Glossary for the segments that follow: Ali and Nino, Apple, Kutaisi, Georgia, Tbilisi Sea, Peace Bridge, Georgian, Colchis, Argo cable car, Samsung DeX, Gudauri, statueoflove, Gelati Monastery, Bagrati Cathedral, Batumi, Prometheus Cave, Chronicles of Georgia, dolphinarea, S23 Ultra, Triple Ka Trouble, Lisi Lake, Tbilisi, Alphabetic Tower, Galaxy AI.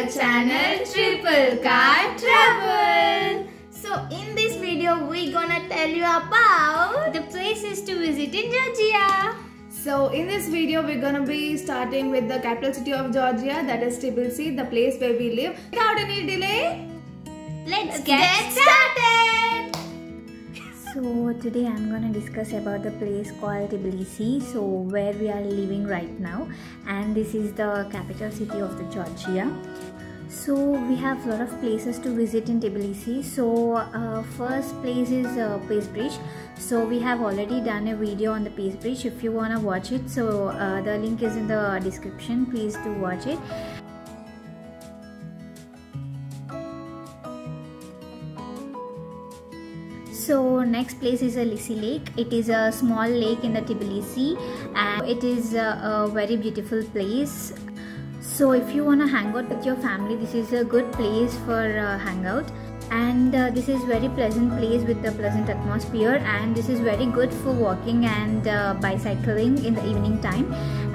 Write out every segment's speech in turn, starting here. our channel Triple Ka Trouble. So in this video we gonna tell you about the places to visit in Georgia. So in this video we're gonna be starting with the capital city of Georgia, that is Tbilisi, the place where we live. Without any delay, let's get started. So today I'm gonna discuss about the place called Tbilisi, so where we are living right now, and this is the capital city of the Georgia. So we have lot of places to visit in Tbilisi. So first place is Peace Bridge. So we have already done a video on the Peace Bridge. If you wanna watch it, so the link is in the description. Please do watch it. So next place is a Lisi Lake. It is a small lake in the Tbilisi and it is a very beautiful place. So if you want to hang out with your family, this is a good place for hangout, and this is very pleasant place with a pleasant atmosphere, and this is very good for walking and bicycling in the evening time.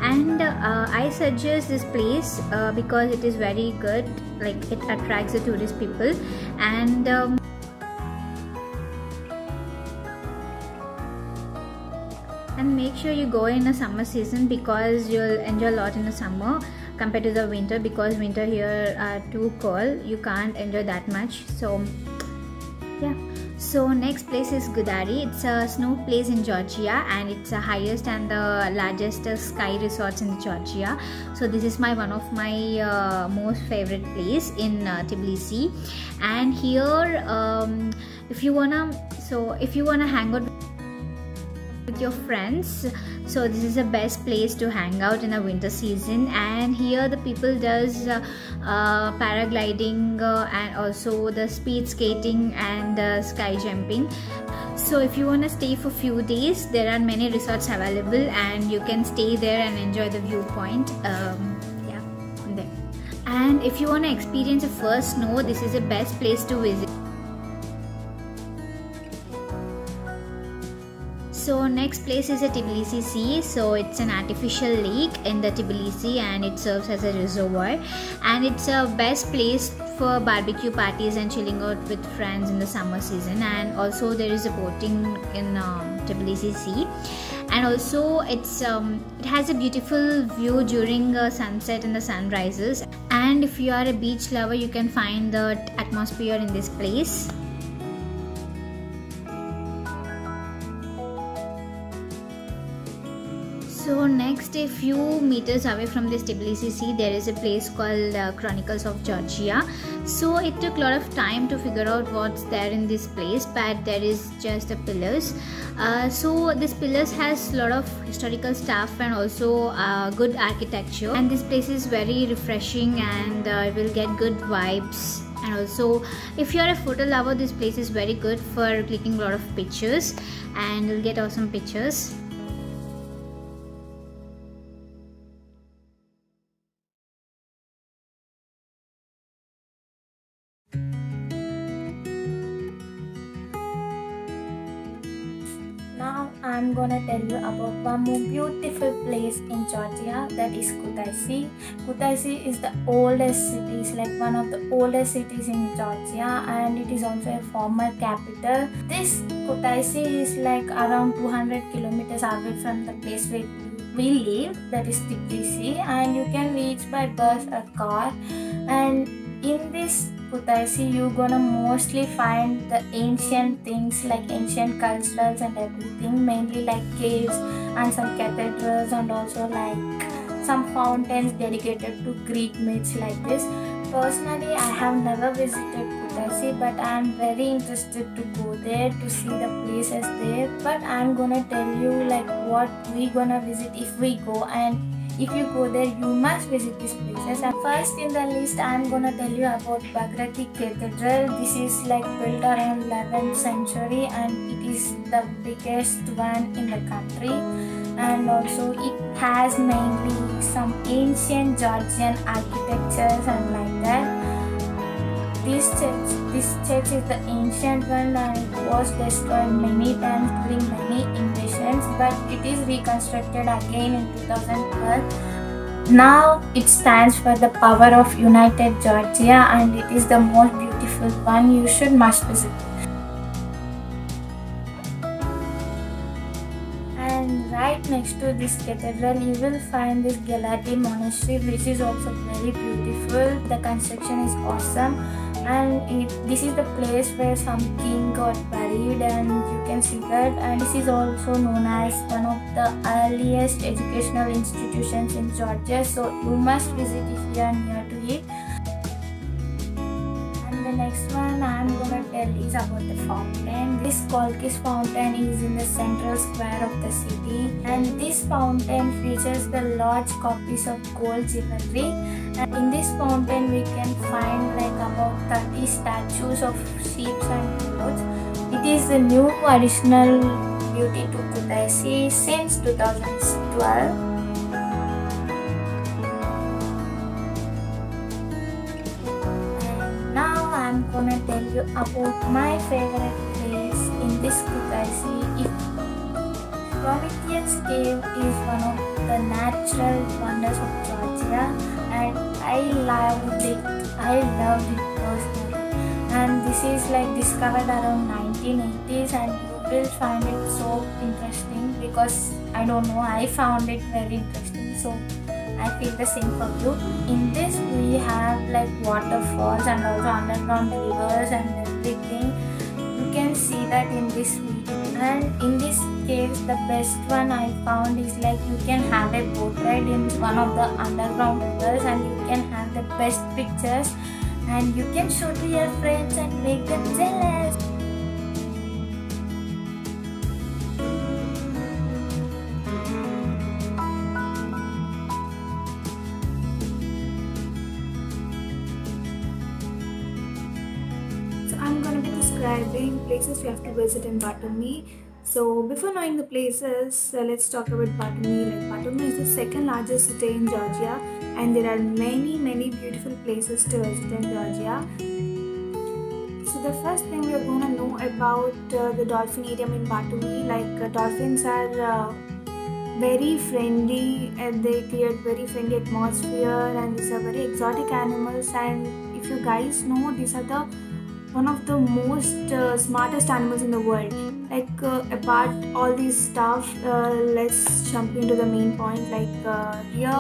And I suggest this place because it is very good, like it attracts the tourist people. And make sure you go in a summer season because you'll enjoy a lot in the summer compared to the winter, because winter here are too cold, you can't enjoy that much. So yeah. So next place is Gudauri. It's a snow place in Georgia, and it's the highest and the largest sky resorts in Georgia. So this is my one of my most favorite place in Tbilisi. And here if you wanna hang out with your friends, so this is the best place to hang out in the winter season. And here the people does paragliding and also the speed skating and sky jumping. So if you want to stay for few days, there are many resorts available and you can stay there and enjoy the viewpoint. Yeah, there. And if you want to experience the first snow, this is the best place to visit. So next place is a Tbilisi Sea. So it's an artificial lake in the Tbilisi and it serves as a reservoir, and it's a best place for barbecue parties and chilling out with friends in the summer season. And also there is a boating in Tbilisi Sea, and also it's it has a beautiful view during sunset and the sunrises. And if you are a beach lover, you can find the atmosphere in this place. So next, a few meters away from this Tbilisi Sea, there is a place called Chronicles of Georgia. So it took a lot of time to figure out what's there in this place, but there is just the pillars. So this pillars has a lot of historical stuff and also good architecture. And this place is very refreshing, and it will get good vibes. And also if you are a photo lover, this place is very good for clicking a lot of pictures, and you'll get awesome pictures. I'm gonna tell you about one more beautiful place in Georgia, that is Kutaisi. Kutaisi is the oldest city, it's like one of the oldest cities in Georgia, and it is also a former capital. This Kutaisi is like around 200 kilometers away from the place where we live, that is Tbilisi, and you can reach by bus or car. And in this Kutaisi, you're gonna mostly find the ancient things, like ancient cultures and everything, mainly like caves and some cathedrals, and also like some fountains dedicated to Greek myths like this. Personally, I have never visited Kutaisi, but I am very interested to go there to see the places there. But I'm gonna tell you like what we gonna visit if we go, and if you go there, you must visit these places. And first in the list, I'm gonna tell you about Bagrati Cathedral. This is like built around 11th century, and it is the biggest one in the country. And also it has mainly some ancient Georgian architectures and like that. This church is the ancient one, and it was destroyed many times during many invasions, but it is reconstructed again in 2012. Now it stands for the power of united Georgia, and it is the most beautiful one. You should must visit. And right next to this cathedral you will find this Gelati Monastery, which is also very beautiful. The construction is awesome, and this is the place where some king got buried, and you can see that. And this is also known as one of the earliest educational institutions in Georgia, so you must visit if you are near to it. And the next one I am going to tell is about the fountain. This Colchis fountain is in the central square of the city, and this fountain features the large copies of gold jewelry. And in this fountain we can find like about 30 statues of sheep and goats. It is the new additional beauty to Kutaisi since 2012. And now I am gonna tell you about my favorite place in this Kutaisi. Prometheus Cave is one of the natural wonders of Georgia, and I loved it personally. And this is like discovered around 1980s, and you will find it so interesting because I don't know, I found it very interesting, so I feel the same for you. In this we have like waterfalls and also underground rivers and everything. You can see that in this video. And in this case the best one I found is like you can have a boat ride in one of the underground rivers, and you can have the best pictures, and you can show to your friends and make them jealous. Places we have to visit in Batumi. So before knowing the places, let's talk about Batumi. Batumi is the second largest city in Georgia, and there are many beautiful places to visit in Georgia. So the first thing we are going to know about the dolphinarium in Batumi, like dolphins are very friendly, and they create very friendly atmosphere, and these are very exotic animals. And if you guys know, these are the one of the most smartest animals in the world. Like apart all these stuff, let's jump into the main point. Like here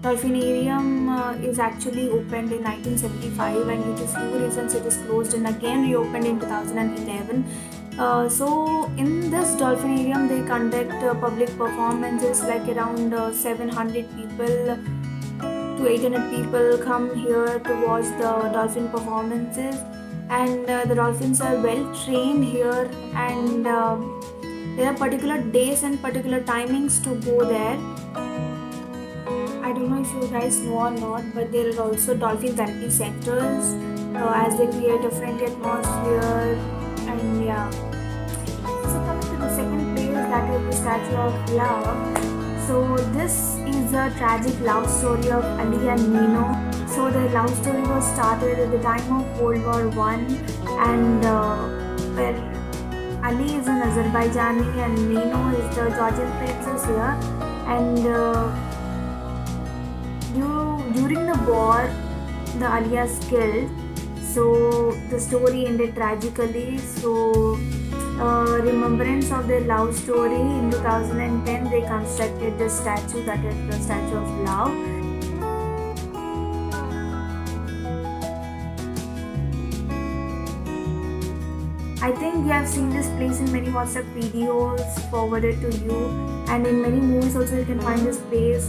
dolphinarium is actually opened in 1975, and due to few reasons it is closed and again reopened in 2011. So in this dolphinarium they conduct public performances. Like around 700 people to 800 people come here to watch the dolphin performances. And the dolphins are well trained here, and there are particular days and particular timings to go there. I don't know if you guys know or not, but there are also dolphin therapy centers as they create a friendly atmosphere. And yeah, so coming to the second place, that is the Statue of Love. So this is a tragic love story of Ali and Nino. So the love story was started at the time of World War I, and where Ali is an Azerbaijani and Nino is the Georgian princess here. And during the war, the Ali is killed. So the story ended tragically. So remembrance of their love story, in 2010 they constructed this statue, that is the Statue of Love. I think we have seen this place in many WhatsApp videos forwarded to you, and in many movies also you can find this place.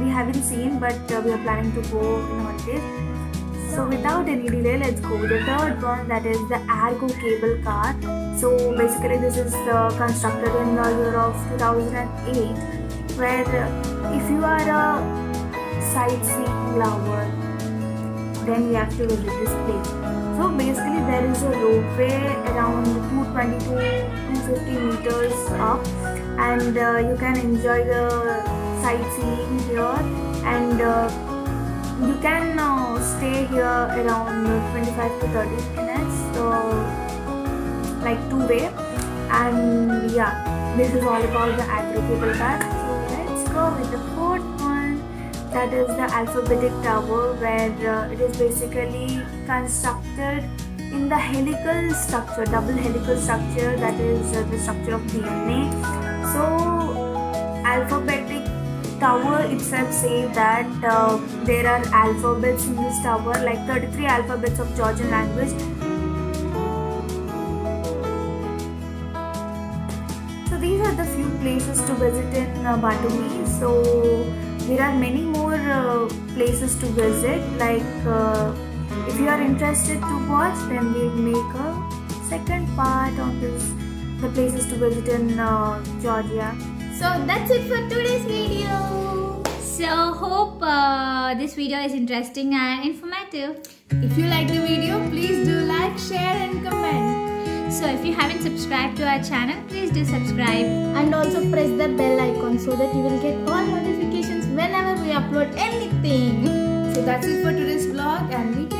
We haven't seen, but we are planning to go in holidays. So without any delay, let's go to the third one, that is the Argo cable car. So basically this is constructed in the year of 2008, where if you are a sightseeing lover, then you have to visit this place. So basically there is a ropeway around 220 to 250 meters up, and you can enjoy the sightseeing here, and you can stay here around 25 to 30 minutes, so like two-way. And yeah, this is all about the Argo cable car. So let's go with the fourth one, that is the Alphabetic Tower, where it is basically constructed in the helical structure, double helical structure, that is the structure of DNA. So Alphabetic Tower itself says that there are alphabets in this tower, like 33 alphabets of Georgian language. So these are the few places to visit in Batumi. So there are many more places to visit, like if you are interested to watch, then we will make a second part on this, the places to visit in Georgia. So that's it for today's video. So hope this video is interesting and informative. If you like the video, please do like, share and comment. So if you haven't subscribed to our channel, please do subscribe. And also press the bell icon so that you will get all notifications whenever we upload anything. So that's it for today's vlog, and we